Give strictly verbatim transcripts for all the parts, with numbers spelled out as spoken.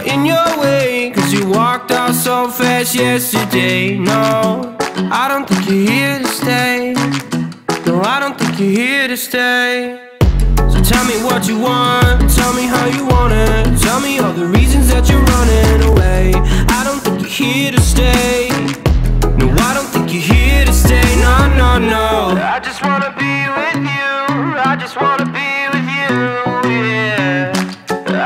felt in your way, cause you walked out so fast yesterday. No, I don't think you're here to stay. No, I don't think you're here to stay. So tell me what you want, tell me how you want it, tell me all the reasons that you're running away. I don't think you're here to stay. No, I don't think you're here to stay. No, no, no, I just wanna be with you. I just wanna be with you, yeah.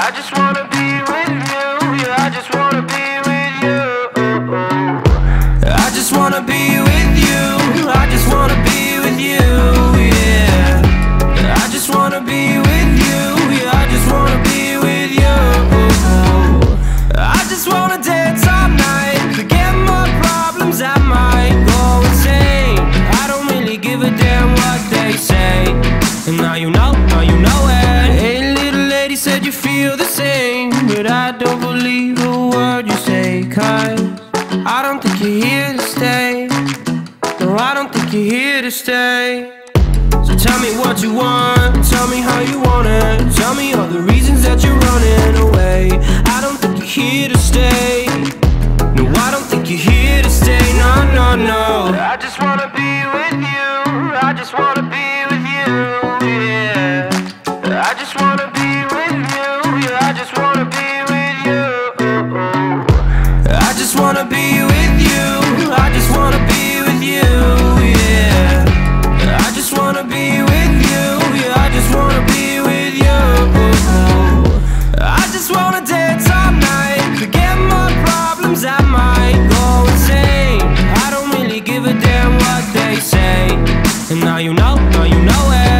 I just wanna be with you, yeah. I just wanna be with you. I just wanna be with you. I just wanna be with you, yeah. I just wanna be with you, yeah. I just wanna be with you. I just wanna dance all night, forget my problems, I might go insane. I don't really give a damn what they say. And now you know, now you know it. Hey, little lady, said you feel the same, but I don't believe a word you say, cause I don't think you're here to stay. No, I don't think you're here to stay. So tell me what you want, tell me how you want it, tell me all the reasons that you're running away. I don't think you're here to stay. No, I don't think you're here to stay. No, no, no, I just wanna be with you. I just wanna be with you. Yeah, I just wanna be with you. Yeah, I just wanna be with you. I just wanna be with you. I just wanna be with you. Yeah, I just wanna be with you. Yeah, I just wanna be with you. I just wanna dance all night, forget my problems, I might go insane. I don't really give a damn what they say. And now you know, now you know it.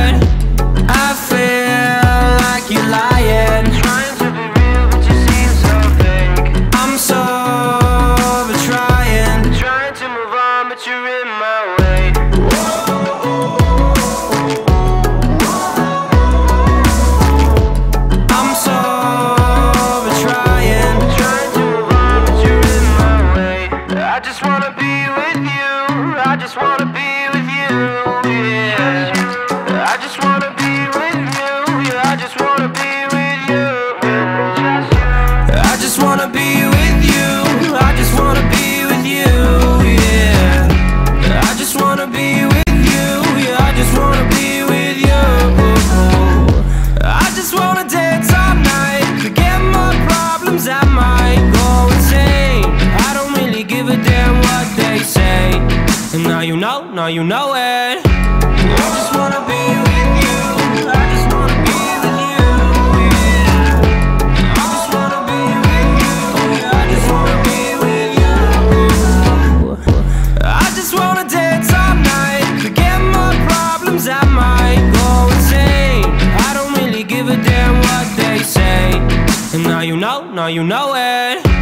I feel like you're lying, trying to be real, but you seem so fake. I'm so over trying, trying to move on, but you're in my way. I'm so over trying, trying to move on, but you're in my way. I just wanna be with you. I just wanna be with you, yeah. I just wanna be with you, yeah. I just wanna be with you. I just wanna be with you. I just wanna be with you, yeah. I just wanna be with you, yeah. I just wanna be with you. I just wanna dance all night, forget my problems, I might go insane. I don't really give a damn what they say. And now you know, now you know it. I just wanna be with you. I just wanna be with you, yeah. I just wanna be with you. I just wanna be with you. I just wanna dance all night, forget my problems, I might go insane. I don't really give a damn what they say. And now you know, now you know it.